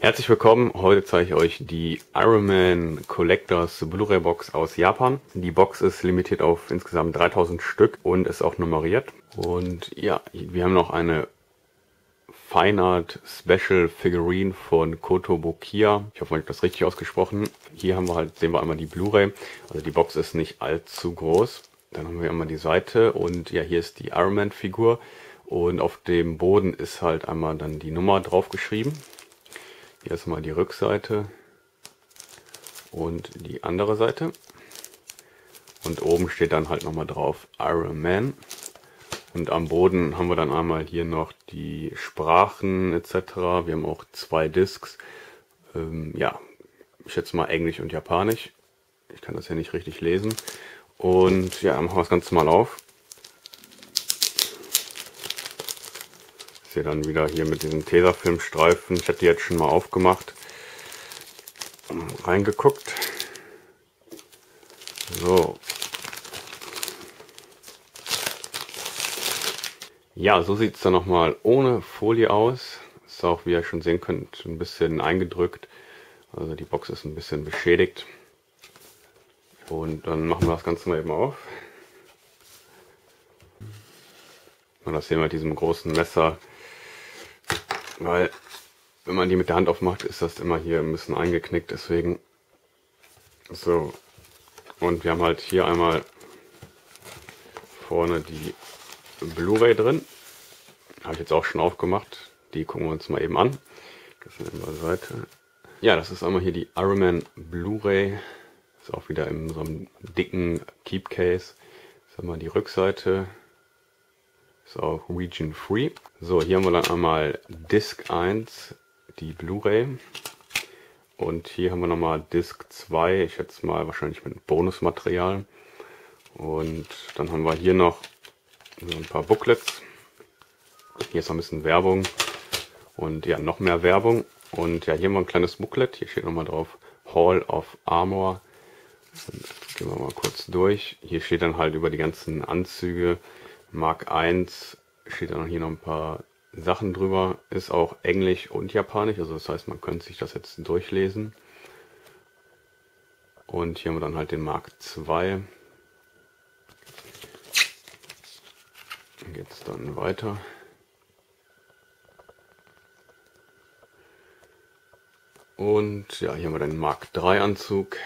Herzlich willkommen, heute zeige ich euch die Iron Man Collectors Blu-ray Box aus Japan. Die Box ist limitiert auf insgesamt 3000 Stück und ist auch nummeriert. Und ja, wir haben noch eine Fine Art Special Figurine von Kotobukiya. Ich hoffe, ich habe das richtig ausgesprochen. Hier haben wir halt, sehen wir einmal die Blu-ray. Also die Box ist nicht allzu groß. Dann haben wir einmal die Seite und ja, hier ist die Iron Man Figur. Und auf dem Boden ist halt einmal dann die Nummer drauf geschrieben. Hier ist mal die Rückseite und die andere Seite. Und oben steht dann halt nochmal drauf Iron Man. Und am Boden haben wir dann einmal hier noch die Sprachen etc. Wir haben auch zwei Discs. Ja, ich schätze mal Englisch und Japanisch. Ich kann das ja nicht richtig lesen. Und ja, dann machen wir das Ganze mal auf. Hier dann wieder hier mit diesen Tesafilmstreifen. Ich hatte die jetzt schon mal aufgemacht, reingeguckt. So. Ja, so sieht es dann nochmal ohne Folie aus. Ist auch, wie ihr schon sehen könnt, ein bisschen eingedrückt. Also die Box ist ein bisschen beschädigt. Und dann machen wir das Ganze mal eben auf. Und das sehen wir mit diesem großen Messer. Weil, wenn man die mit der Hand aufmacht, ist das immer hier ein bisschen eingeknickt, deswegen. So. Und wir haben halt hier einmal vorne die Blu-ray drin. Habe ich jetzt auch schon aufgemacht. Die gucken wir uns mal eben an. Das ist eine Seite. Ja, das ist einmal hier die Iron Man Blu-ray. Ist auch wieder in so einem dicken Keep Case. Das ist einmal die Rückseite. Ist auch Region Free. So, hier haben wir dann einmal Disc 1, die Blu-ray. Und hier haben wir nochmal Disc 2, ich schätze mal wahrscheinlich mit Bonusmaterial. Und dann haben wir hier noch so ein paar Booklets. Hier ist noch ein bisschen Werbung. Und ja, noch mehr Werbung. Und ja, hier haben wir ein kleines Booklet. Hier steht nochmal drauf Hall of Armor. Und gehen wir mal kurz durch. Hier steht dann halt über die ganzen Anzüge. Mark 1 steht dann hier noch ein paar Sachen drüber, ist auch Englisch und Japanisch, also das heißt, man könnte sich das jetzt durchlesen. Und hier haben wir dann halt den Mark 2. Dann geht es dann weiter. Und ja, hier haben wir den Mark 3 Anzug.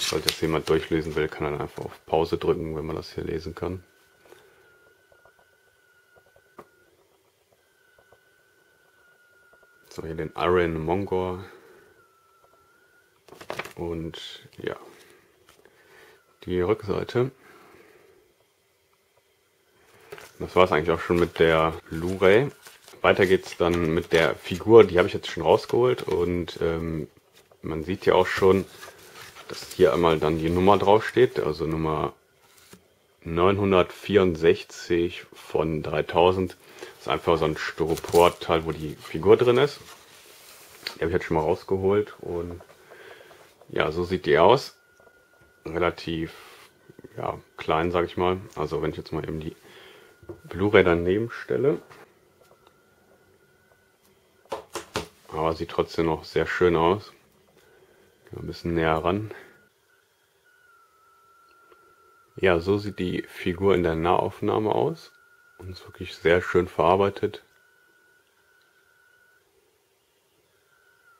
Falls jetzt jemand durchlesen will, kann er dann einfach auf Pause drücken, wenn man das hier lesen kann. So, hier den Iron Monger. Und ja, die Rückseite. Das war es eigentlich auch schon mit der Blu-ray. Weiter geht's dann mit der Figur, die habe ich jetzt schon rausgeholt. Und man sieht ja auch schon, dass hier einmal dann die Nummer draufsteht, also Nummer 964 von 3000. Das ist einfach so ein Styropor-Teil, wo die Figur drin ist. Die habe ich jetzt schon mal rausgeholt und ja, so sieht die aus. Relativ ja, klein, sage ich mal. Also wenn ich jetzt mal eben die Blu-ray daneben stelle. Aber sieht trotzdem noch sehr schön aus. Ein bisschen näher ran. Ja, so sieht die Figur in der Nahaufnahme aus. Und ist wirklich sehr schön verarbeitet.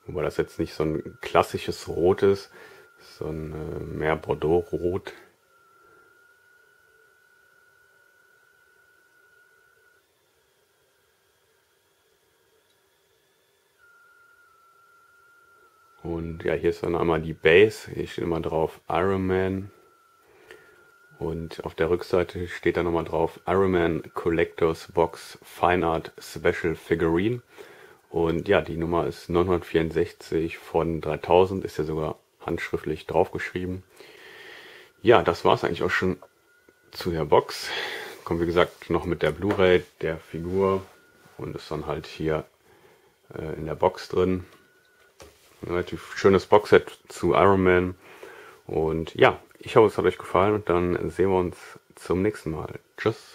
Wobei das jetzt nicht so ein klassisches Rot ist, sondern mehr Bordeaux-Rot. Und ja, hier ist dann einmal die Base, hier steht immer drauf Iron Man. Und auf der Rückseite steht dann nochmal drauf Iron Man Collectors Box Fine Art Special Figurine. Und ja, die Nummer ist 964 von 3000, ist ja sogar handschriftlich draufgeschrieben. Ja, das war es eigentlich auch schon zu der Box. Kommt wie gesagt noch mit der Blu-ray, der Figur und ist dann halt hier in der Box drin. Ein relativ schönes Boxset zu Iron Man. Und ja, ich hoffe, es hat euch gefallen und dann sehen wir uns zum nächsten Mal. Tschüss!